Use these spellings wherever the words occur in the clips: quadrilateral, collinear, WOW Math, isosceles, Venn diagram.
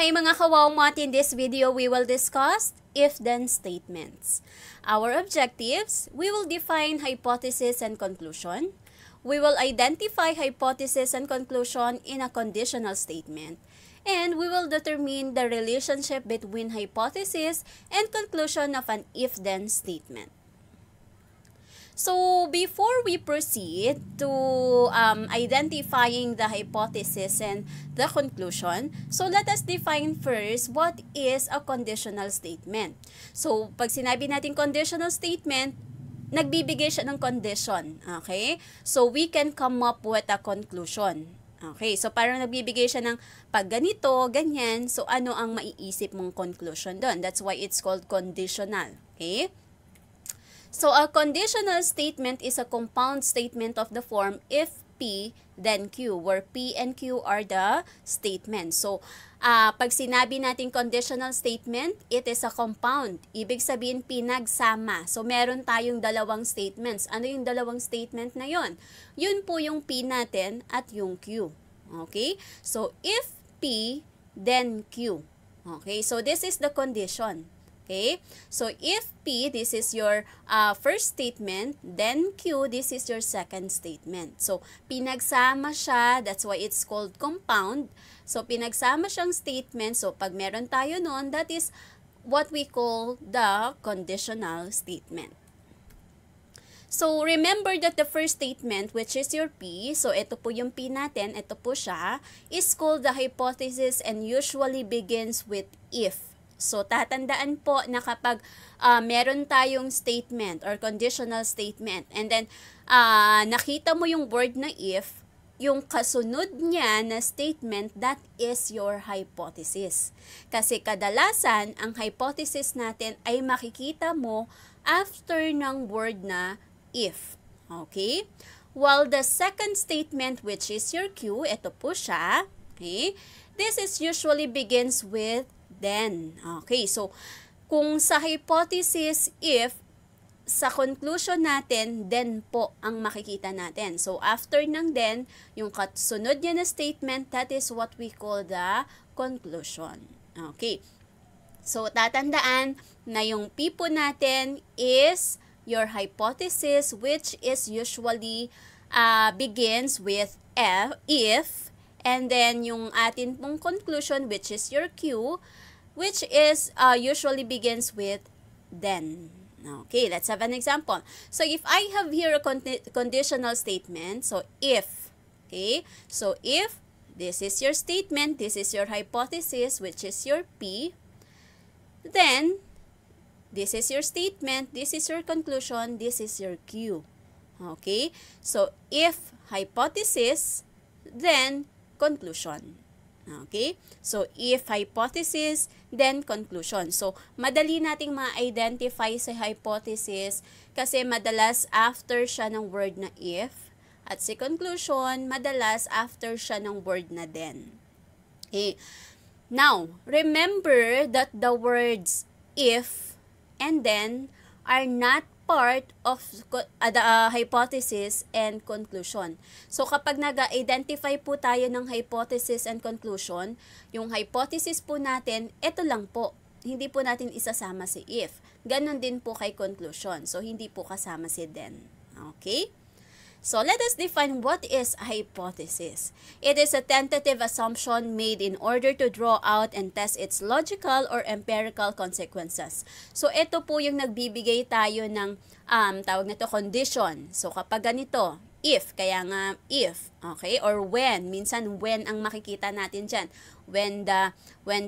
Hi mga ka-Wow Math! In this video, we will discuss if-then statements. Our objectives, we will define hypothesis and conclusion. We will identify hypothesis and conclusion in a conditional statement. And we will determine the relationship between hypothesis and conclusion of an if-then statement. So, before we proceed to identifying the hypothesis and the conclusion, so let us define first what is a conditional statement. So, pag sinabi natin conditional statement, nagbibigay siya ng condition. Okay? So, we can come up with a conclusion. Okay? So, parang nagbibigay siya ng pag ganito, ganyan, so ano ang maiisip mong conclusion doon. That's why it's called conditional. Okay? So, a conditional statement is a compound statement of the form if P then Q, where P and Q are the statements. So, pag sinabi natin conditional statement, it is a compound. Ibig sabihin, pinagsama. So, meron tayong dalawang statements. Ano yung dalawang statement na yon? Yun po yung P natin at yung Q. Okay? So, if P, then Q. Okay? So, this is the condition. Okay? So, if P, this is your first statement, then Q, this is your second statement. So, pinagsama siya, that's why it's called compound. So, pinagsama siyang statement, so pag meron tayo nun, that is what we call the conditional statement. So, remember that the first statement, which is your P, so ito po yung P natin, ito po siya, is called the hypothesis and usually begins with if. So, tatandaan po na kapag meron tayong statement or conditional statement and then nakita mo yung word na if, yung kasunod niya na statement, that is your hypothesis. Kasi kadalasan, ang hypothesis natin ay makikita mo after ng word na if. Okay? While the second statement, which is your Q, ito po siya, okay? This is usually begins with then. Okay, so kung sa hypothesis if, sa conclusion natin, then po ang makikita natin. So after ng then, yung kasunod niya na statement, that is what we call the conclusion. Okay, so tatandaan na yung P po natin is your hypothesis, which is usually begins with if. And then, yung atin pong conclusion, which is your Q, which is usually begins with then. Okay, let's have an example. So, if I have here a conditional statement, so if, okay? So, if this is your statement, this is your hypothesis, which is your P, then this is your statement, this is your conclusion, this is your Q. Okay? So, if hypothesis, then conclusion. Okay? So, if hypothesis, then conclusion. So, madali nating ma-identify sa hypothesis kasi madalas after siya ng word na if at si conclusion, madalas after siya ng word na then. Okay. Now, remember that the words if and then are not part of the hypothesis and conclusion. So, kapag nag-identify po tayo ng hypothesis and conclusion, yung hypothesis po natin, ito lang po. Hindi po natin isasama si if. Ganon din po kay conclusion. So, hindi po kasama si then. Okay? So, let us define what is a hypothesis. It is a tentative assumption made in order to draw out and test its logical or empirical consequences. So, ito po yung nagbibigay tayo ng, tawag na to, condition. So, kapag ganito, if, kaya nga if, okay, or when, minsan when ang makikita natin dyan. When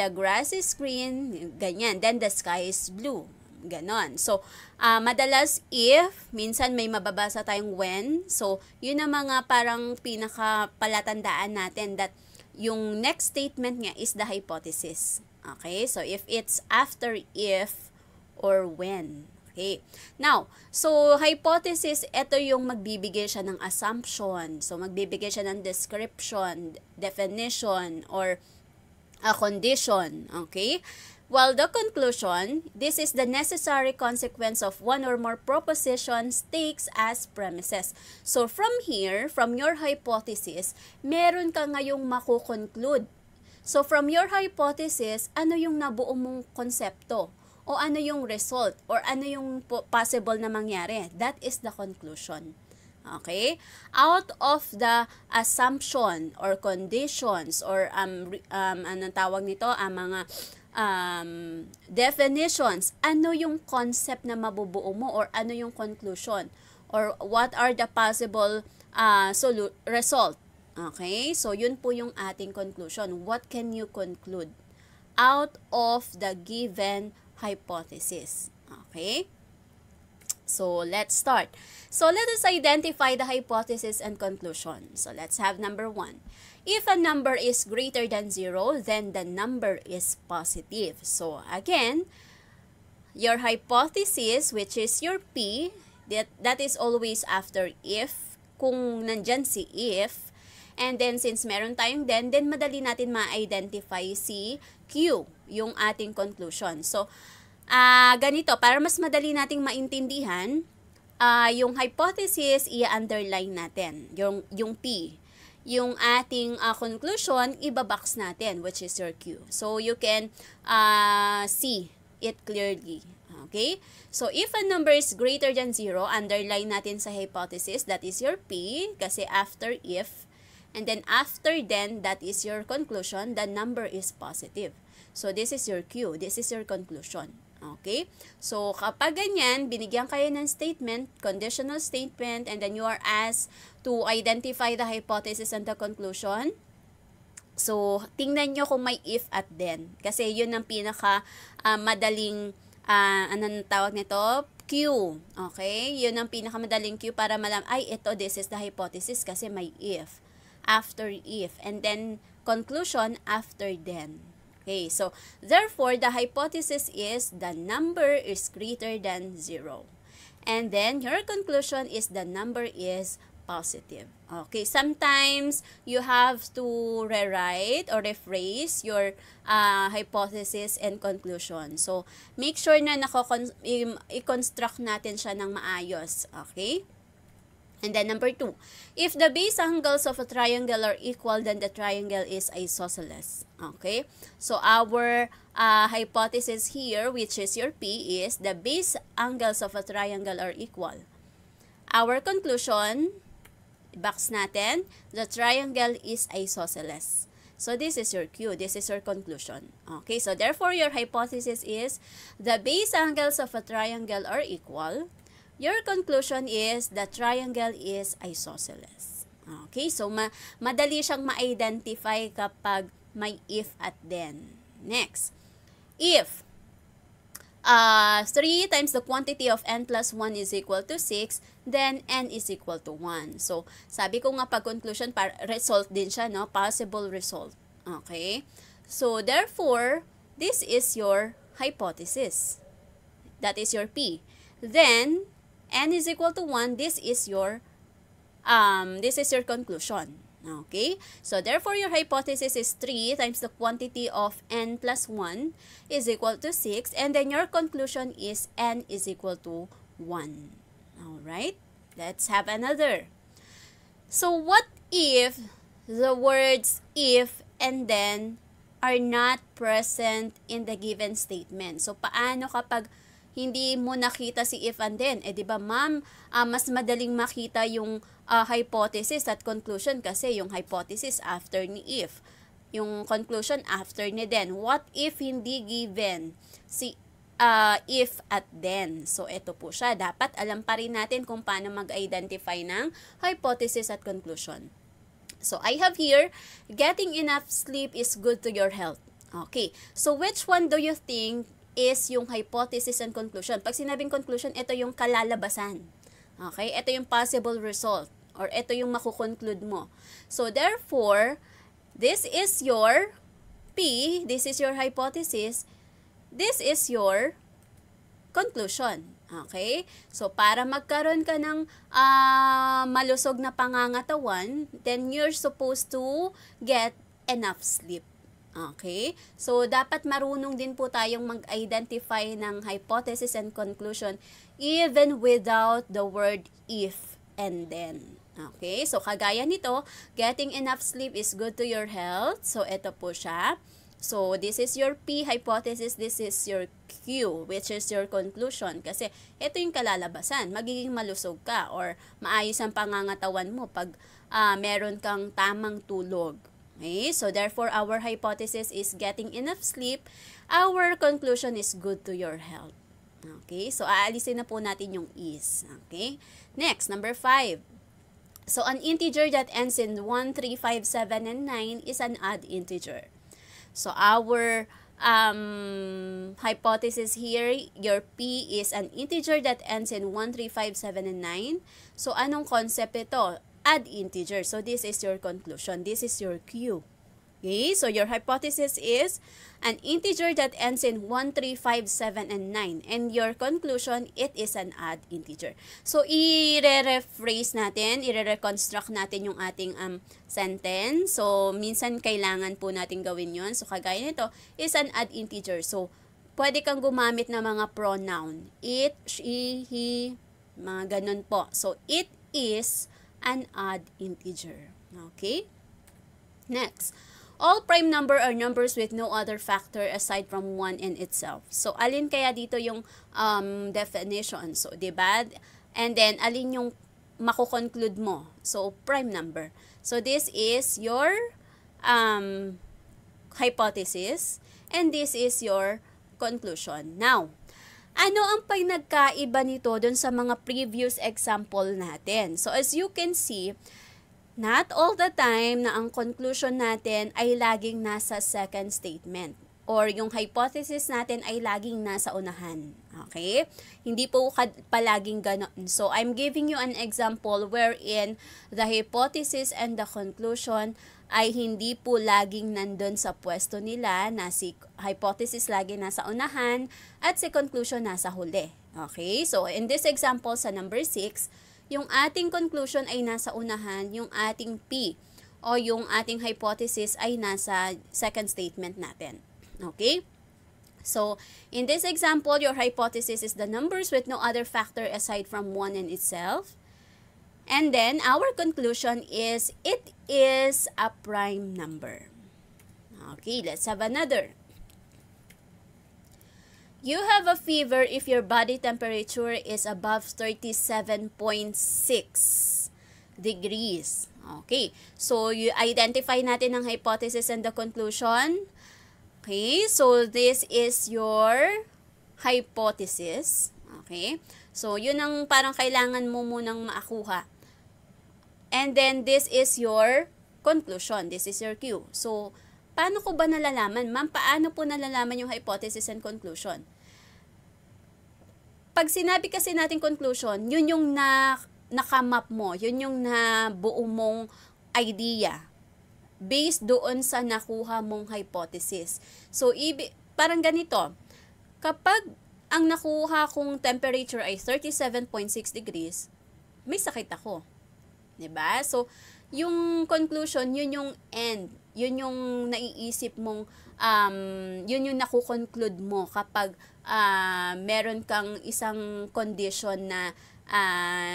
the grass is green, ganyan, then the sky is blue. Ganon. So, madalas if, minsan may mababasa tayong when. So, yun ang mga parang pinakapalatandaan natin that yung next statement niya is the hypothesis. Okay? So, if it's after if or when. Okay? Now, so hypothesis, ito yung magbibigay siya ng assumption. So, magbibigay siya ng description, definition, or a condition. Okay? While the conclusion, this is the necessary consequence of one or more propositions, takes as premises. So, from here, from your hypothesis, meron ka ngayong makukonclude. So, from your hypothesis, ano yung nabuo mong konsepto? O ano yung result? Or ano yung possible na mangyari? That is the conclusion. Okay? Out of the assumption or conditions or anong tawag nito? Mga definitions. Ano yung concept na mabubuo mo? Or ano yung conclusion? Or what are the possible result? Okay? So, yun po yung ating conclusion. What can you conclude out of the given hypothesis. Okay? So, let's start. So, let us identify the hypothesis and conclusion. So, let's have number 1. If a number is greater than 0, then the number is positive. So, again, your hypothesis, which is your P, that is always after if, kung nandyan si if, and then since meron tayong then madali natin ma-identify si Q, yung ating conclusion. So, ganito, para mas madali nating maintindihan, yung hypothesis, i-underline natin, yung P. Yung ating conclusion, ibabox natin, which is your Q. So, you can see it clearly. Okay? So, if a number is greater than 0, underline natin sa hypothesis, that is your P, kasi after if, and then after then, that is your conclusion, the number is positive. So, this is your Q. This is your conclusion. Okay? So, kapag ganyan, binigyan kayo ng statement, conditional statement, and then you are asked to identify the hypothesis and the conclusion. So, tingnan nyo kung may if at then. Kasi yun ang pinaka madaling, anong tawag nito? Q. Okay? Yun ang pinaka madaling Q para malam, ay, ito, this is the hypothesis kasi may if. After if. And then, conclusion after then. Okay, so therefore, the hypothesis is the number is greater than 0. And then, your conclusion is the number is positive. Okay, sometimes you have to rewrite or rephrase your hypothesis and conclusion. So, make sure na i-construct natin siya ng maayos. Okay? And then number 2, if the base angles of a triangle are equal, then the triangle is isosceles. Okay? So, our hypothesis here, which is your P, is the base angles of a triangle are equal. Our conclusion, box natin, the triangle is isosceles. So, this is your Q. This is your conclusion. Okay? So, therefore, your hypothesis is the base angles of a triangle are equal. Your conclusion is the triangle is isosceles. Okay, so madali siyang ma-identify kapag may if at then. Next, if 3 times the quantity of n plus 1 is equal to 6, then n is equal to 1. So, sabi ko nga pag conclusion, result din siya, no? Possible result. Okay, so therefore, this is your hypothesis. That is your P. Then, n is equal to 1, this is your conclusion. Okay? So, therefore, your hypothesis is 3 times the quantity of n plus 1 is equal to 6. And then, your conclusion is n is equal to 1. Alright? Let's have another. So, what if the words if and then are not present in the given statement? So, paano kapag hindi mo nakita si if and then. Eh, di ba, ma'am, mas madaling makita yung hypothesis at conclusion kasi yung hypothesis after ni if. Yung conclusion after ni then. What if hindi given si if at then? So, ito po siya. Dapat alam pa rin natin kung paano mag-identify ng hypothesis at conclusion. So, I have here, getting enough sleep is good to your health. Okay. So, which one do you think is yung hypothesis and conclusion? Pag sinabing conclusion, ito yung kalalabasan. Okay? Ito yung possible result. Or ito yung makukonclude mo. So, therefore, this is your P, this is your hypothesis, this is your conclusion. Okay? So, para magkaroon ka ng malusog na pangangatawan, then you're supposed to get enough sleep. Okay? So, dapat marunong din po tayong mag-identify ng hypothesis and conclusion even without the word if and then. Okay, so kagaya nito, getting enough sleep is good to your health. So, ito po siya. So, this is your P hypothesis, this is your Q, which is your conclusion. Kasi, ito yung kalalabasan. Magiging malusog ka or maayos ang pangangatawan mo pag meron kang tamang tulog. Okay, so therefore, our hypothesis is getting enough sleep. Our conclusion is good to your health. Okay, so aalisin na po natin yung is. Okay, next, number 5. So, an integer that ends in 1, 3, 5, 7, and 9 is an odd integer. So, our hypothesis here, your P is an integer that ends in 1, 3, 5, 7, and 9. So, anong concept ito? Odd integer. So, this is your conclusion. This is your Q. Okay? So, your hypothesis is an integer that ends in 1, 3, 5, 7, and 9. And your conclusion, it is an odd integer. So, i-rephrase natin, i-reconstruct natin yung ating sentence. So, minsan kailangan po natin gawin yun. So, kagaya nito, is an odd integer. So, pwede kang gumamit ng mga pronoun. It, she, he, mga ganun po. So, it is an odd integer. Okay? Next. All prime number are numbers with no other factor aside from 1 and itself. So, alin kaya dito yung definition? So, diba? And then, alin yung makukonclude mo? So, prime number. So, this is your hypothesis and this is your conclusion. Now, ano ang pinagkaiba nito dun sa mga previous example natin? So, as you can see, not all the time na ang conclusion natin ay laging nasa second statement or yung hypothesis natin ay laging nasa unahan. Okay? Hindi po palaging ganon. So, I'm giving you an example wherein the hypothesis and the conclusion ay hindi po laging nandun sa pwesto nila na si hypothesis lagi nasa unahan at si conclusion nasa huli. Okay? So, in this example sa number 6, yung ating conclusion ay nasa unahan, yung ating P o yung ating hypothesis ay nasa second statement natin. Okay? So, in this example, your hypothesis is the numbers with no other factor aside from 1 and itself. And then, our conclusion is, it is a prime number. Okay, let's have another. You have a fever if your body temperature is above 37.6 degrees. Okay. So, you identify natin ang hypothesis and the conclusion. Okay. So, this is your hypothesis. Okay. So, yun ang parang kailangan mo munang maakuha. And then, this is your conclusion. This is your Q. So, paano ko ba nalalaman? Ma'am, paano po nalalaman yung hypothesis and conclusion? Pag sinabi kasi natin conclusion, yun yung nakamap mo, yun yung nabuo mong idea based doon sa nakuha mong hypothesis. So, parang ganito, kapag ang nakuha kong temperature ay 37.6 degrees, may sakit ako. Diba? So, yung conclusion, yun yung end. Yun yung naiisip mong, yun yung nakukonclude mo kapag meron kang isang condition na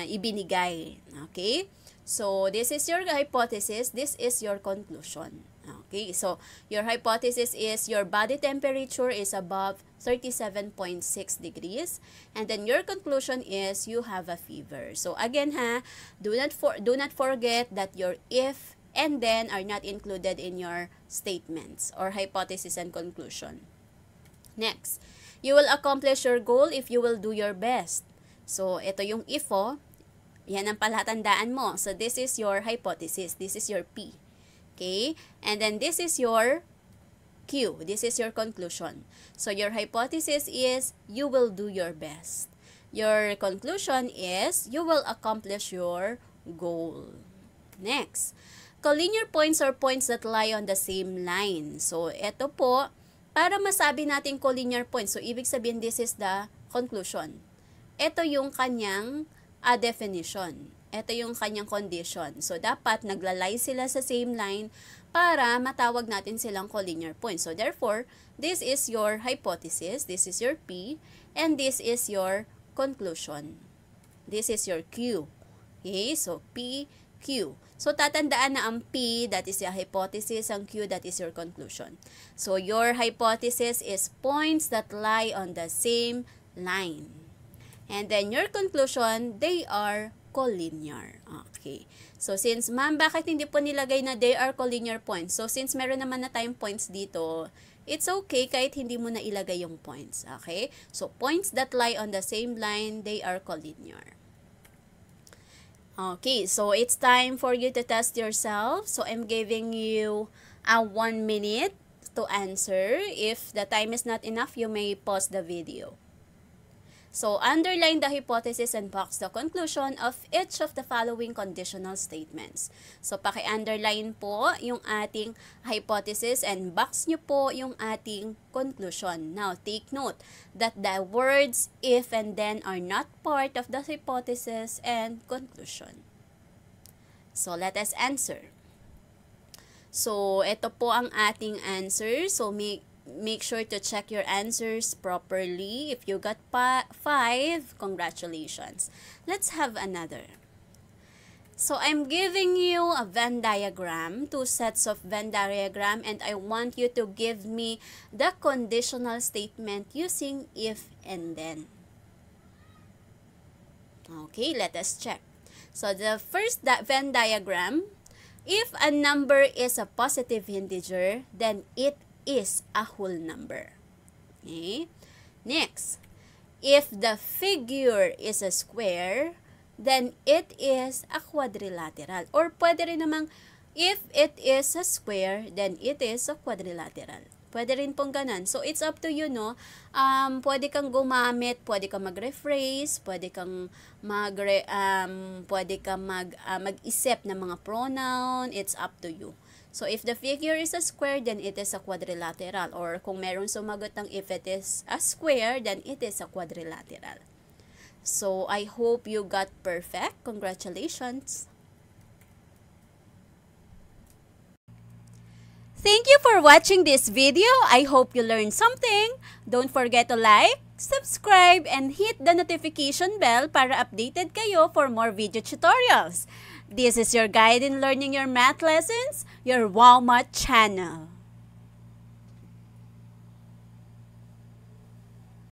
ibinigay. Okay? So, this is your hypothesis. This is your conclusion. Okay? So, your hypothesis is your body temperature is above 37.6 degrees. And then, your conclusion is you have a fever. So, again ha, do not forget that your if and then are not included in your statements or hypothesis and conclusion. Next, you will accomplish your goal if you will do your best. So, ito yung if, oh. Yan ang palatandaan mo. So, this is your hypothesis. This is your P. Okay? And then, this is your Q. This is your conclusion. So, your hypothesis is you will do your best. Your conclusion is you will accomplish your goal. Next, collinear points are points that lie on the same line. So, ito po, para masabi natin collinear points, so ibig sabihin this is the conclusion. Ito yung kanyang definition. Ito yung kanyang condition. So, dapat naglalay sila sa same line para matawag natin silang collinear points. So, therefore, this is your hypothesis, this is your P, and this is your conclusion. This is your Q. Okay, so P, Q. So, tatandaan na ang P, that is your hypothesis, ang Q, that is your conclusion. So, your hypothesis is points that lie on the same line. And then, your conclusion, they are collinear. Okay. So, since, ma'am, bakit hindi po nilagay na they are collinear points? So, since meron naman na tayong points dito, it's okay kahit hindi mo na ilagay yung points. Okay? So, points that lie on the same line, they are collinear. Okay. So, it's time for you to test yourself. So, I'm giving you a 1 minute to answer. If the time is not enough, you may pause the video. So, underline the hypothesis and box the conclusion of each of the following conditional statements. So, paki-underline po yung ating hypothesis and box nyo po yung ating conclusion. Now, take note that the words if and then are not part of the hypothesis and conclusion. So, let us answer. So, ito po ang ating answer. So, make sure to check your answers properly. If you got 5, congratulations. Let's have another. So, I'm giving you a Venn diagram, 2 sets of Venn diagram, and I want you to give me the conditional statement using if and then. Okay, let us check. So, the first Venn diagram, if a number is a positive integer, then it is a whole number. Okay? Next, if the figure is a square, then it is a quadrilateral. Or pwede rin namang, if it is a square, then it is a quadrilateral. Pwede rin pong ganun. So, it's up to you, no? Pwede kang gumamit, pwede kang mag-rephrase, pwede kang mag-isip ng mga pronoun. It's up to you. So, if the figure is a square, then it is a quadrilateral. Or kung meron sumagot ng if it is a square, then it is a quadrilateral. So, I hope you got perfect. Congratulations! Thank you for watching this video. I hope you learned something. Don't forget to like, subscribe, and hit the notification bell para updated kayo for more video tutorials. This is your guide in learning your math lessons, your WOW Math channel.